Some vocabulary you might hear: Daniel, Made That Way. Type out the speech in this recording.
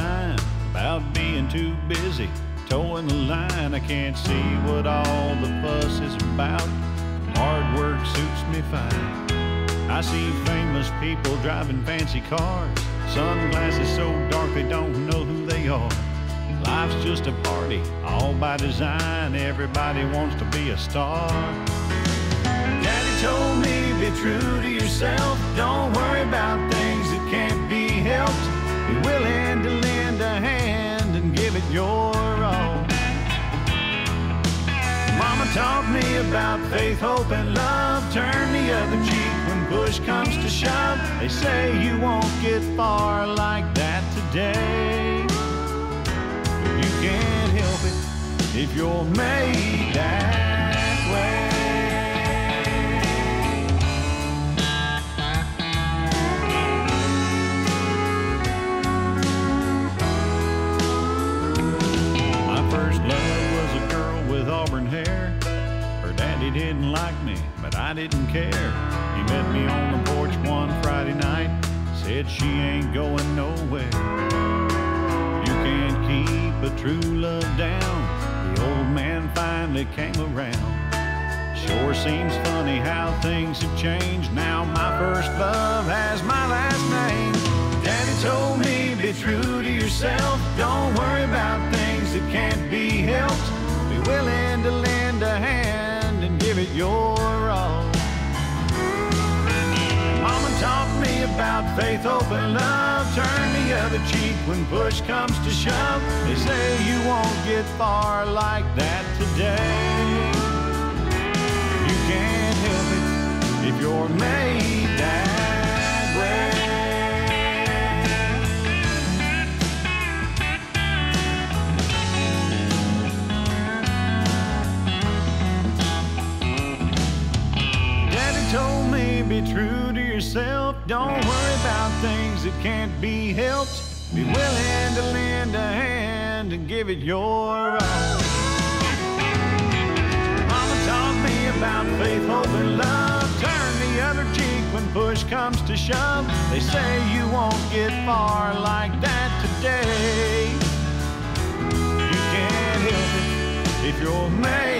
Time about being too busy towing the line. I can't see what all the fuss is about. Hard work suits me fine. I see famous people driving fancy cars, sunglasses so dark they don't know who they are. Life's just a party all by design. Everybody wants to be a star. Daddy told me be true to yourself, don't worry about things that can't be helped. Be willing to lend a hand and give it your all. Mama taught me about faith, hope, and love. Turn the other cheek when push comes to shove. They say you won't get far like that today, but you can't help it if you're made that way. He didn't like me, but I didn't care. He met me on the porch one Friday night, said she ain't going nowhere. You can't keep a true love down. The old man finally came around. Sure seems funny how things have changed. Now my first love has my last name. Daddy told me be true to yourself, don't worry about things that can't be helped. Be willing to lend a hand and give it your all. Mama taught me about faith, hope, and love. Turn the other cheek when push comes to shove. They say you won't get far like that today. You can't help it if you're made that way. Told me be true to yourself, don't worry about things that can't be helped. Be willing to lend a hand and give it your all. Mama taught me about faith, hope, and love. Turn the other cheek when push comes to shove. They say you won't get far like that today. You can't help it if you're made.